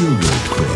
Gilbert Quinn.